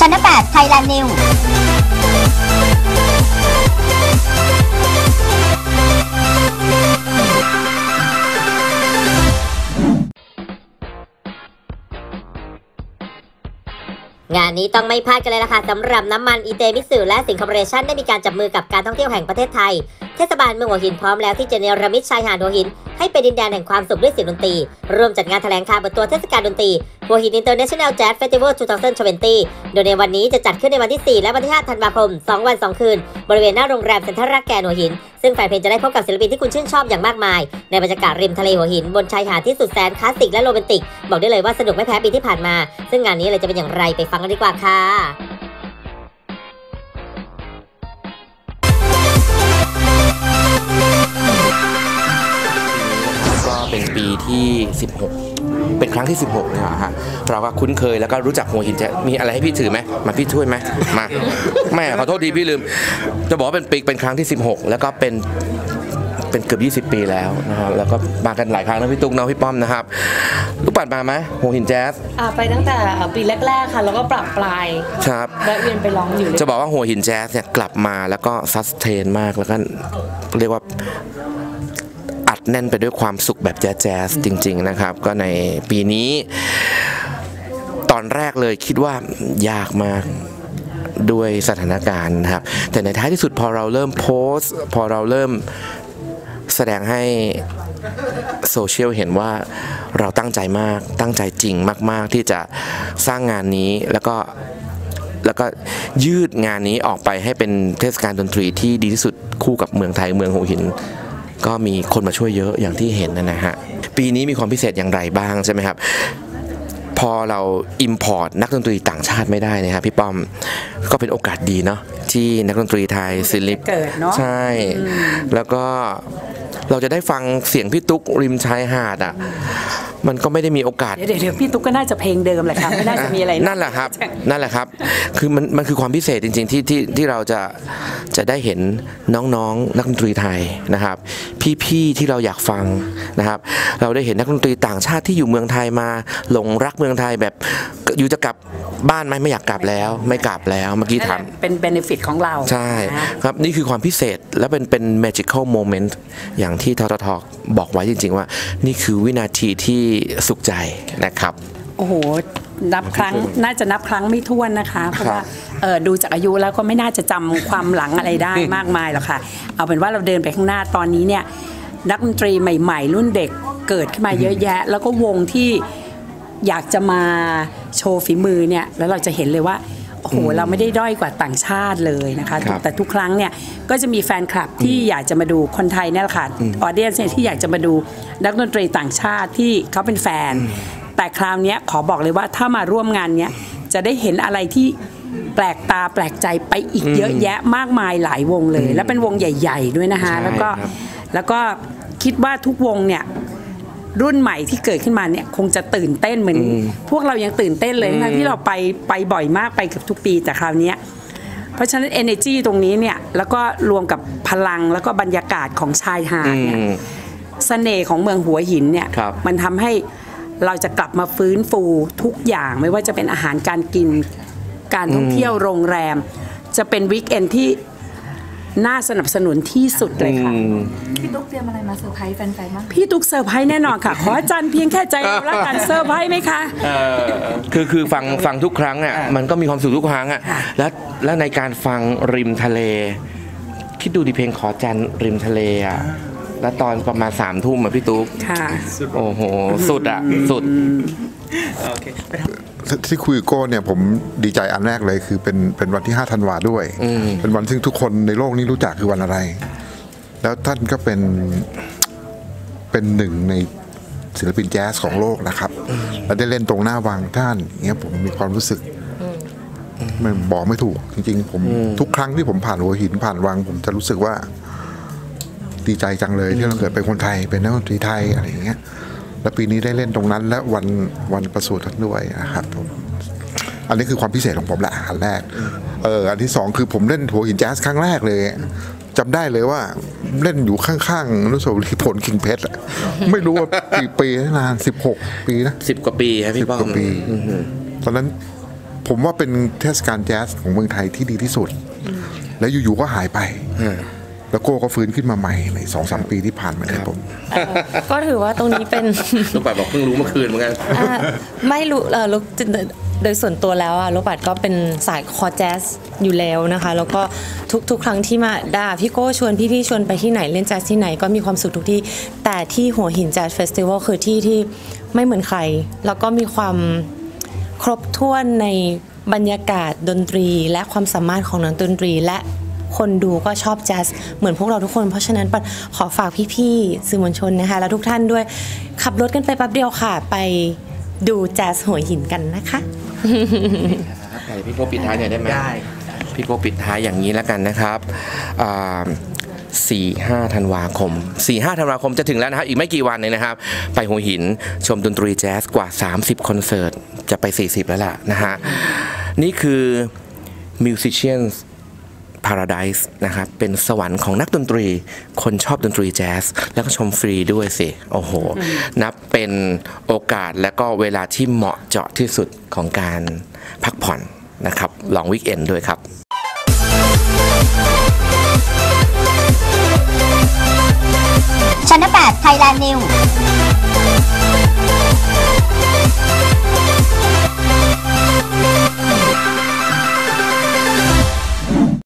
Channel 8 Thailand News งานนี้ต้องไม่พลาดกันเลยล่ะค่ะสำหรับน้ำมันอีเตมิสึและสิงคอร์ปอเรชั่นได้มีการจับมือกับการท่องเที่ยวแห่งประเทศไทยเทศบาลเมืองหัวหินพร้อมแล้วที่จะเนรมิตชายหาดหัวหินให้เป็นดินแดนแห่งความสุขด้วยเสียงดนตรีร่วมจัดงานแถลงข่าวเปิดตัวเทศกาลดนตรีหัวหิน International Jazz Festival 2020 โดยในวันนี้จะจัดขึ้นในวันที่4และวันที่5ธันวาคม2วัน2คืนบริเวณหน้าโรงแรมเซ็นทรัลรักแกนหัวหินซึ่งแฟนเพลงจะได้พบกับศิลปินที่คุณชื่นชอบอย่างมากมายในบรรยากาศริมทะเลหัวหินบนชายหาดที่สุดแสนคลาสสิกและโรแมนติกบอกได้เลยว่าสนุกไม่แพ้ปีที่ผ่านมาซึ่งงานนี้เลยจะเป็นอย่างไรไปฟังกันดีกว่าค่ะเป็นปีที่16เป็นครั้งที่16เลยเหรอฮะเพราะว่าคุ้นเคยแล้วก็รู้จักหัวหินจะมีอะไรให้พี่ถือไหมมาพี่ช่วยไหมมาแม่ขอโทษดีพี่ลืมจะบอกว่าเป็นปีเป็นครั้งที่16แล้วก็เป็นเกือบ20ปีแล้วนะฮะแล้วก็มากันหลายครั้งนะพี่ตุ๊กนะพี่ป้อมนะครับลูกปัดมาไหมหัวหินแจ๊สไปตั้งแต่ปีแรกๆค่ะแล้วก็ปรับปลายครับแวะเวียนไปร้องอยู่จะบอกว่าหัวหินแจ๊สเนี่ยกลับมาแล้วก็ซัสเทนมากแล้วก็เรียกว่าแน่นไปด้วยความสุขแบบแจ๊สจริงๆนะครับก็ในปีนี้ตอนแรกเลยคิดว่ายากมากด้วยสถานการณ์นะครับแต่ในท้ายที่สุดพอเราเริ่มโพสพอเราเริ่มแสดงให้โซเชียลเห็นว่าเราตั้งใจมากตั้งใจจริงมากๆที่จะสร้างงานนี้แล้วก็ยืดงานนี้ออกไปให้เป็นเทศกาลดนตรีที่ดีที่สุดคู่กับเมืองไทยเมืองหัวหินก็มีคนมาช่วยเยอะอย่างที่เห็นนะฮะปีนี้มีความพิเศษอย่างไรบ้างใช่ไหมครับพอเรา import นักดนตรีต่างชาติไม่ได้นะครับพี่ป้อมก็เป็นโอกาสดีเนาะที่นักดนตรีไทยศิลป์เกิดเนาะใช่แล้วก็เราจะได้ฟังเสียงพี่ตุ๊กริมชายหาดอ่ะมันก็ไม่ได้มีโอกาสเดี๋ยวพี่ตุ๊กก็น่าจะเพลงเดิมแหละครับไม่น่าจะมีอะไรนั่นแหละครับคือมันคือความพิเศษจริงๆที่เราจะได้เห็นน้องๆนักดนตรีไทยนะครับพี่ๆที่เราอยากฟังนะครับเราได้เห็นนักดนตรีต่างชาติที่อยู่เมืองไทยมาหลงรักเมืองไทยแบบอยู่จะกลับบ้านไหมไม่อยากกลับแล้วไม่กลับแล้วเมื่อกี้ถามเป็น benefit ของเราใช่ครับนี่คือความพิเศษและเป็น magical moment อย่างที่ททท.บอกไว้จริงๆว่านี่คือวินาทีที่สุขใจนะครับโอ้โหนับครั้งน่าจะนับครั้งไม่ถ้วนนะคะเพราะว่าดูจากอายุแล้วก็ไม่น่าจะจำความหลังอะไรได้มากมายหรอกค่ะเอาเป็นว่าเราเดินไปข้างหน้าตอนนี้เนี่ยนักดนตรีใหม่ๆรุ่นเด็กเกิดขึ้นมาเยอะแยะแล้วก็วงที่อยากจะมาโชว์ฝีมือเนี่ยแล้วเราจะเห็นเลยว่าโอ้โหเราไม่ได้ด้อยกว่าต่างชาติเลยนะคะแต่ทุกครั้งเนี่ยก็จะมีแฟนคลับที่อยากจะมาดูคนไทยเนี่ยแหละค่ะออเดียนที่อยากจะมาดูนักดนตรีต่างชาติที่เขาเป็นแฟนแต่คราวนี้ขอบอกเลยว่าถ้ามาร่วมงานเนี้ยจะได้เห็นอะไรที่แปลกตาแปลกใจไปอีกเยอะแยะมากมายหลายวงเลยและเป็นวงใหญ่ๆด้วยนะคะแล้วก็คิดว่าทุกวงเนี่ยรุ่นใหม่ที่เกิดขึ้นมาเนี่ยคงจะตื่นเต้นเหมือนพวกเรายังตื่นเต้นเลยทั้งที่เราไปบ่อยมากไปเกือบทุกปีแต่คราวนี้เพราะฉะนั้น energy ตรงนี้เนี่ยแล้วก็รวมกับพลังแล้วก็บรรยากาศของชายหาดเนี่ยเสน่ห์ของเมืองหัวหินเนี่ยมันทำให้เราจะกลับมาฟื้นฟูทุกอย่างไม่ว่าจะเป็นอาหารการกินการท่องเที่ยวโรงแรมจะเป็นวีคเอนที่น่าสนับสนุนที่สุดเลยค่ะพี่ตุ๊กเตรียมอะไรมาเซอร์ไพรส์แฟนๆบ้างพี่ตุ๊กเซอร์ไพรส์แน่นอนค่ะขออาจารย์เพียงแค่ใจเราละกันเซอร์ไพรส์ไหมคะคือฟังทุกครั้งอ่ะมันก็มีความสุขทุกครั้งอ่ะและในการฟังริมทะเลคิดดูดิเพลงขอจันริมทะเลอ่ะแล้วตอนประมาณ3 ทุ่มอ่ะพี่ตุ๊กโอ้โหสุดอ่ะสุดที่คุยโก้เนี่ยผมดีใจอันแรกเลยคือเป็นวันที่5 ธันวาด้วยเป็นวันซึ่งทุกคนในโลกนี้รู้จักคือวันอะไรแล้วท่านก็เป็นหนึ่งในศิลปินแจ๊สของโลกนะครับและได้เล่นตรงหน้าวังท่านเงี้ยผมมีความรู้สึกมันบอกไม่ถูกจริงๆผมทุกครั้งที่ผมผ่านหัวหินผ่านวังผมจะรู้สึกว่าดีใจจังเลยที่เราเกิดเป็นคนไทยเป็นนักดนตรีไทยอะไรอย่างเงี้ยและปีนี้ได้เล่นตรงนั้นและวันประสูติท่านด้วยนะครับอันนี้คือความพิเศษของผมละอันแรกอันที่2คือผมเล่นหัวหินแจ๊สครั้งแรกเลยจำได้เลยว่าเล่นอยู่ข้างๆอนุสาวรีย์ผลกิ่งเพชรไม่รู้ว่ากี่ปีนาน16 ปีนะ10 กว่าปีครับพี่ป้อมตอนนั้น ผมว่าเป็นเทศกาลแจ๊สของเมืองไทยที่ดีที่สุดแล้วอยู่ๆก็หายไปแล้วโก้ก็ฟื้นขึ้นมาใหม่ใน 2-3 ปีที่ผ่านมาครับผมก็ถือว่าตรงนี้เป็นลูกปัดบอกเพิ่งรู้เมื่อคืนเหมือนกันไม่รู้ลูกโดยส่วนตัวแล้วลูกปัดก็เป็นสายคอแจ๊สอยู่แล้วนะคะแล้วก็ทุกครั้งที่มาดาพี่โก้ชวนพี่ชวนไปที่ไหนเล่นแจ๊สที่ไหนก็มีความสุขทุกที่แต่ที่หัวหินแจ๊สเฟสติวัลคือที่ไม่เหมือนใครแล้วก็มีความครบถ้วนในบรรยากาศดนตรีและความสามารถของนักดนตรีและคนดูก็ชอบแจ๊สเหมือนพวกเราทุกคนเพราะฉะนั้นปัดขอฝากพี่ๆสื่อมวลชนนะคะและทุกท่านด้วยขับรถกันไปแป๊บเดียวค่ะไปดูแจ๊สหัวหินกันนะคะพี่โก้ปิดท้ายหน่อยได้ไหมได้พี่โก้ปิดท้ายอย่างนี้แล้วกันนะครับ4-5 ธันวาคมจะถึงแล้วนะครับอีกไม่กี่วันเลยนะครับไปหัวหินชมดนตรีแจ๊สกว่า30คอนเสิร์ตจะไป40แล้วล่ะนะฮะนี่คือ Musicians Paradise นะครับเป็นสวรรค์ของนักดนตรีคนชอบดนตรีแจ๊สแล้วก็ชมฟรีด้วยสิโอ้โหนับเป็นโอกาสและก็เวลาที่เหมาะเจาะที่สุดของการพักผ่อนนะครับลองวีคเอนด์ด้วยครับ8 Thailand News